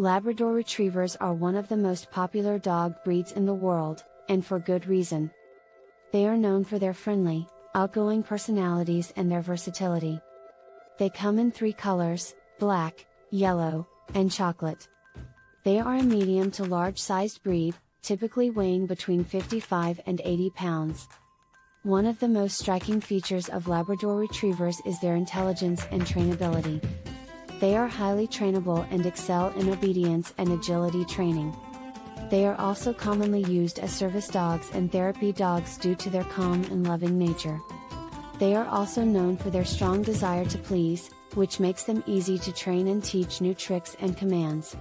Labrador Retrievers are one of the most popular dog breeds in the world, and for good reason. They are known for their friendly, outgoing personalities and their versatility. They come in three colors: black, yellow, and chocolate. They are a medium to large-sized breed, typically weighing between 55 and 80 pounds. One of the most striking features of Labrador Retrievers is their intelligence and trainability. They are highly trainable and excel in obedience and agility training. They are also commonly used as service dogs and therapy dogs due to their calm and loving nature. They are also known for their strong desire to please, which makes them easy to train and teach new tricks and commands.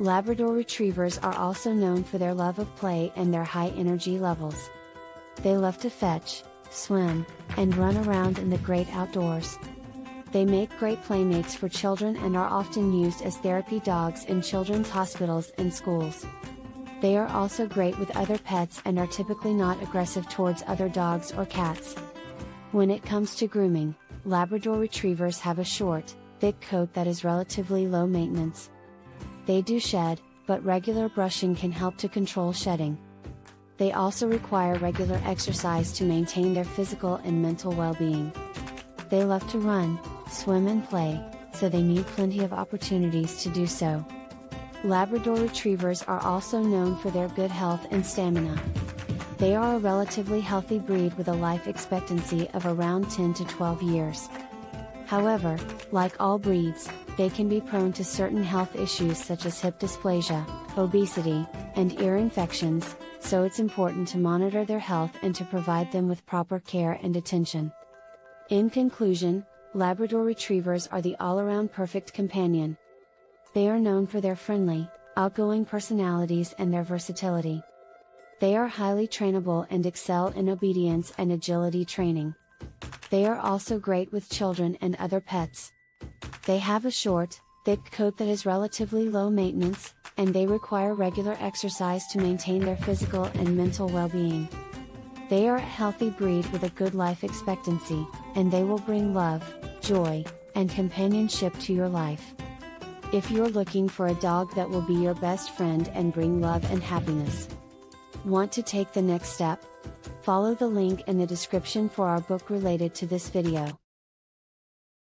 Labrador Retrievers are also known for their love of play and their high energy levels. They love to fetch, swim, and run around in the great outdoors. They make great playmates for children and are often used as therapy dogs in children's hospitals and schools. They are also great with other pets and are typically not aggressive towards other dogs or cats. When it comes to grooming, Labrador Retrievers have a short, thick coat that is relatively low maintenance. They do shed, but regular brushing can help to control shedding. They also require regular exercise to maintain their physical and mental well-being. They love to run, swim and play, so they need plenty of opportunities to do so. Labrador Retrievers are also known for their good health and stamina. They are a relatively healthy breed with a life expectancy of around 10 to 12 years. However, like all breeds, they can be prone to certain health issues such as hip dysplasia, obesity, and ear infections, so it's important to monitor their health and to provide them with proper care and attention. In conclusion, Labrador Retrievers are the all-around perfect companion. They are known for their friendly, outgoing personalities and their versatility. They are highly trainable and excel in obedience and agility training. They are also great with children and other pets. They have a short, thick coat that is relatively low maintenance, and they require regular exercise to maintain their physical and mental well-being. They are a healthy breed with a good life expectancy, and they will bring love, joy, and companionship to your life. If you're looking for a dog that will be your best friend and bring love and happiness. Want to take the next step? Follow the link in the description for our book related to this video.